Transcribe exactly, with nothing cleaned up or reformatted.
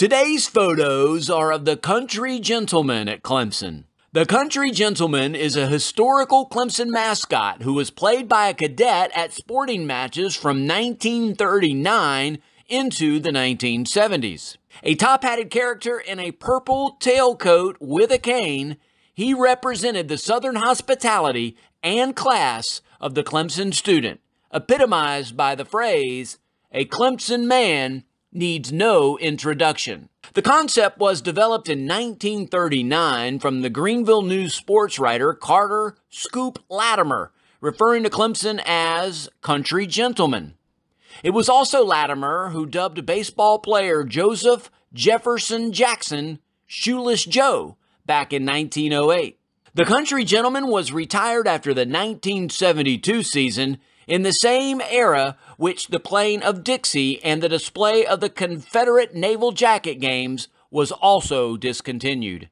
Today's photos are of the Country Gentleman at Clemson. The Country Gentleman is a historical Clemson mascot who was played by a cadet at sporting matches from nineteen thirty-nine into the nineteen seventies. A top-hatted character in a purple tailcoat with a cane, he represented the Southern hospitality and class of the Clemson student, epitomized by the phrase, "A Clemson man needs no introduction." The concept was developed in nineteen thirty-nine from the Greenville News sports writer Carter "Scoop" Latimer, referring to Clemson as Country Gentleman. It was also Latimer who dubbed baseball player Joseph Jefferson Jackson Shoeless Joe back in nineteen oh eight. The Country Gentleman was retired after the nineteen seventy-two season, in the same era which the playing of Dixie and the display of the Confederate naval jacket games was also discontinued.